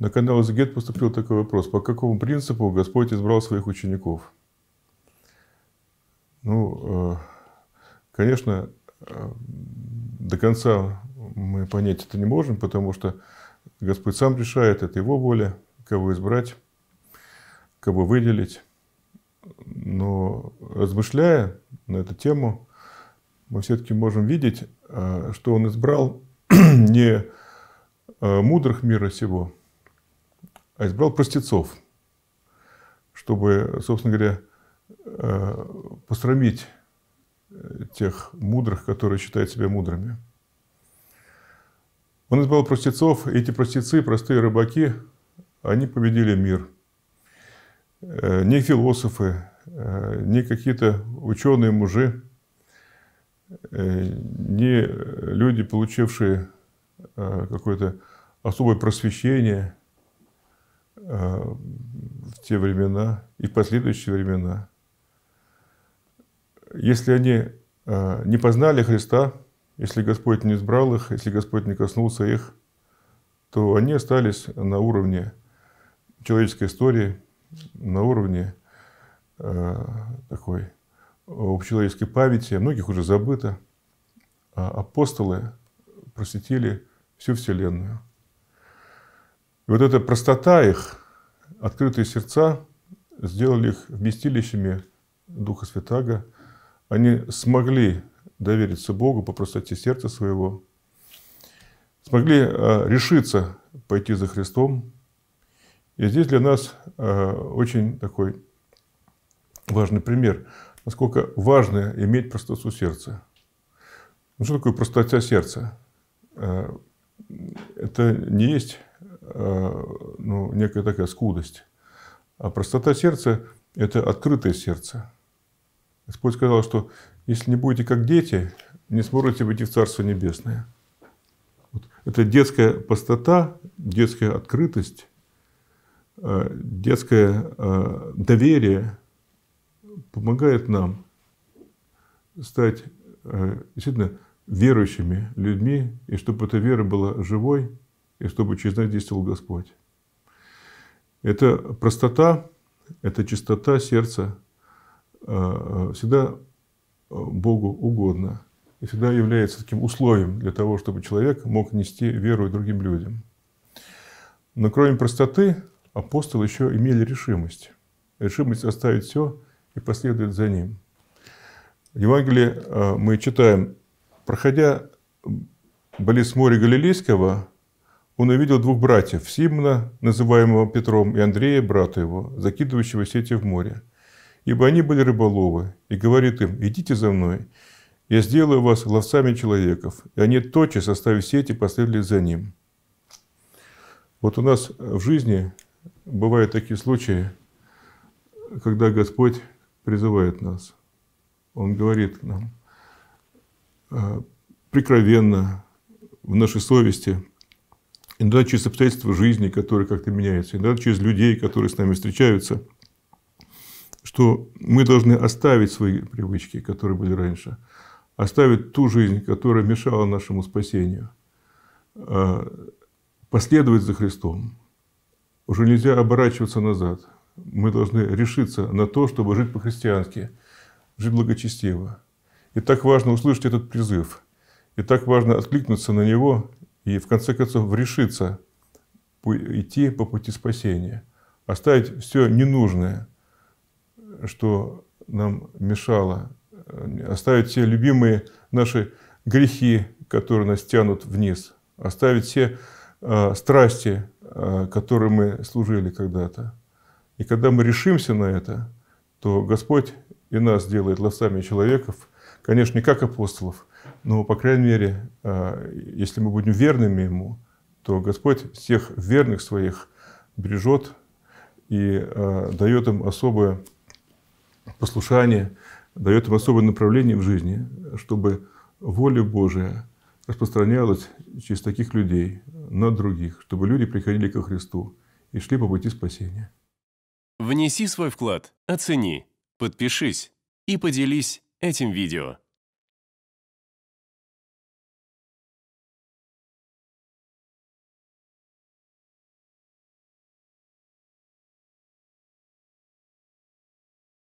На канал Экзегет поступил такой вопрос: по какому принципу Господь избрал своих учеников? Ну, конечно, до конца мы понять это не можем, потому что Господь сам решает, это Его воля, кого избрать, кого выделить. Но размышляя на эту тему, мы все-таки можем видеть, что Он избрал не мудрых мира сего, а избрал простецов, чтобы, собственно говоря, посрамить тех мудрых, которые считают себя мудрыми. Он избрал простецов, и эти простецы, простые рыбаки, они победили мир. Не философы, не какие-то ученые мужи, не люди, получившие какое-то особое просвещение в те времена и в последующие времена. Если они не познали Христа, если Господь не избрал их, если Господь не коснулся их, то они остались на уровне человеческой истории, на уровне такой общечеловеческой памяти. Многих уже забыто. А апостолы просветили всю Вселенную. И вот эта простота их, открытые сердца, сделали их вместилищами Духа Святаго. Они смогли довериться Богу по простоте сердца своего, смогли решиться пойти за Христом. И здесь для нас очень такой важный пример, насколько важно иметь простоту сердца. Ну, что такое простота сердца? Это не есть некая такая скудость, а простота сердца – это открытое сердце. Господь сказал, что если не будете как дети, не сможете войти в Царство Небесное. Вот. Это детская простота, детская открытость, детское доверие помогает нам стать действительно верующими людьми, и чтобы эта вера была живой, и чтобы через нас действовал Господь. Это простота, это чистота сердца, всегда Богу угодно и всегда является таким условием для того, чтобы человек мог нести веру и другим людям. Но кроме простоты, апостолы еще имели решимость. Решимость оставить все и последовать за Ним. В Евангелии мы читаем: проходя близ моря Галилейского, он увидел двух братьев, Симона, называемого Петром, и Андрея, брата его, закидывающего сети в море. Ибо они были рыболовы, и говорит им: идите за мной, я сделаю вас ловцами человеков. И они тотчас, оставив сети, последовали за Ним. Вот у нас в жизни бывают такие случаи, когда Господь призывает нас. Он говорит нам прикровенно, в нашей совести, иногда через обстоятельства жизни, которые как-то меняются, иногда через людей, которые с нами встречаются, что мы должны оставить свои привычки, которые были раньше, оставить ту жизнь, которая мешала нашему спасению, последовать за Христом. Уже нельзя оборачиваться назад. Мы должны решиться на то, чтобы жить по-христиански, жить благочестиво. И так важно услышать этот призыв. И так важно откликнуться на него и, в конце концов, решиться идти по пути спасения. Оставить все ненужное, что нам мешало. Оставить все любимые наши грехи, которые нас тянут вниз. Оставить все страсти, которым мы служили когда-то. И когда мы решимся на это, то Господь и нас делает ловцами человеков, конечно, не как апостолов, но, по крайней мере, если мы будем верными Ему, то Господь всех верных своих бережет и дает им особое послушание, дает им особое направление в жизни, чтобы воля Божия распространялась через таких людей на других, чтобы люди приходили ко Христу и шли по пути спасения. Внеси свой вклад, оцени, подпишись и поделись этим видео.